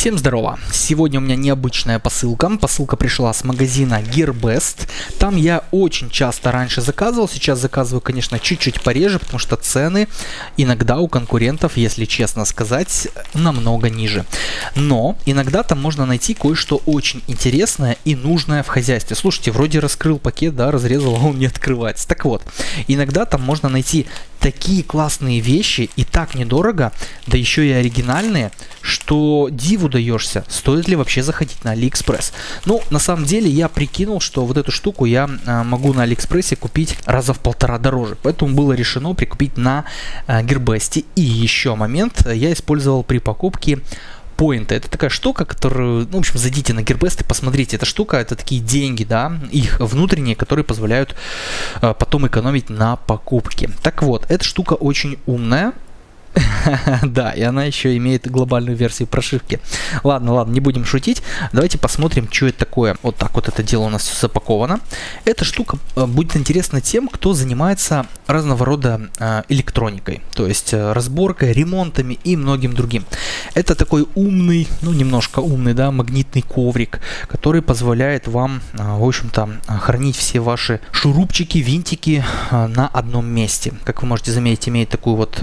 Всем здорово! Сегодня у меня необычная посылка. Посылка пришла с магазина Gearbest. Там я очень часто раньше заказывал. Сейчас заказываю, конечно, чуть-чуть пореже, потому что цены иногда у конкурентов, если честно сказать, намного ниже. Но иногда там можно найти кое-что очень интересное и нужное в хозяйстве. Слушайте, вроде раскрыл пакет, да, разрезал, а он не открывается. Так вот, иногда там можно найти такие классные вещи и так недорого, да еще и оригинальные, что диву даешься, стоит ли вообще заходить на Алиэкспресс. Ну, на самом деле, я прикинул, что вот эту штуку я могу на Алиэкспрессе купить раза в полтора дороже, поэтому было решено прикупить на Gearbest. И еще момент, я использовал при покупке поинты. Это такая штука, которую, ну, в общем, зайдите на Gearbest и посмотрите. Эта штука, это такие деньги, да, их внутренние, которые позволяют потом экономить на покупке. Так вот, эта штука очень умная. Да, и она еще имеет глобальную версию прошивки. Ладно, не будем шутить. Давайте посмотрим, что это такое. Вот так вот это дело у нас все запаковано. Эта штука будет интересна тем, кто занимается разного рода электроникой. То есть разборкой, ремонтами и многим другим. Это такой умный, ну немножко умный, да, магнитный коврик, который позволяет вам, в общем-то, хранить все ваши шурупчики, винтики на одном месте. Как вы можете заметить, имеет такую вот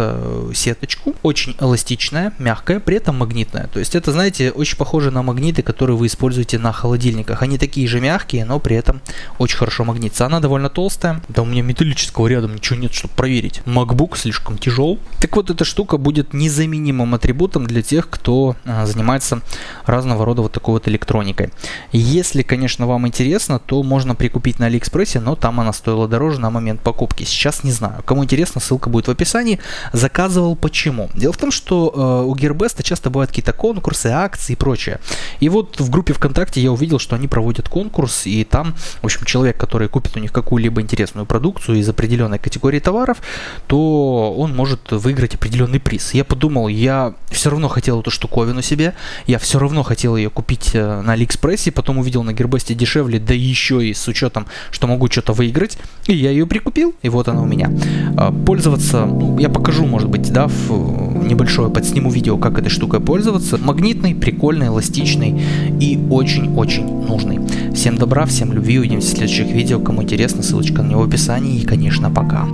сетку. Очень эластичная, мягкая, при этом магнитная. То есть это, знаете, очень похоже на магниты, которые вы используете на холодильниках. Они такие же мягкие, но при этом очень хорошо магнитится. Она довольно толстая. Да у меня металлического рядом ничего нет, чтобы проверить. MacBook слишком тяжел. Так вот, эта штука будет незаменимым атрибутом для тех, кто занимается разного рода вот такой вот электроникой. Если, конечно, вам интересно, то можно прикупить на Алиэкспрессе, но там она стоила дороже на момент покупки. Сейчас не знаю. Кому интересно, ссылка будет в описании. Заказывал по почему? Дело в том, что у Gearbest часто бывают какие-то конкурсы, акции и прочее. И вот в группе ВКонтакте я увидел, что они проводят конкурс, и там, в общем, человек, который купит у них какую-либо интересную продукцию из определенной категории товаров, то он может выиграть определенный приз. Я подумал, я все равно хотел эту штуковину себе, я все равно хотел ее купить на Алиэкспрессе, потом увидел на Gearbest дешевле, да еще и с учетом, что могу что-то выиграть, и я ее прикупил, и вот она у меня. Пользоваться, ну, я покажу, может быть, да, небольшое подсниму видео, как этой штукой пользоваться. Магнитный, прикольный, эластичный и очень-очень нужный. Всем добра, всем любви, увидимся в следующих видео. Кому интересно, ссылочка на него в описании. И, конечно, пока.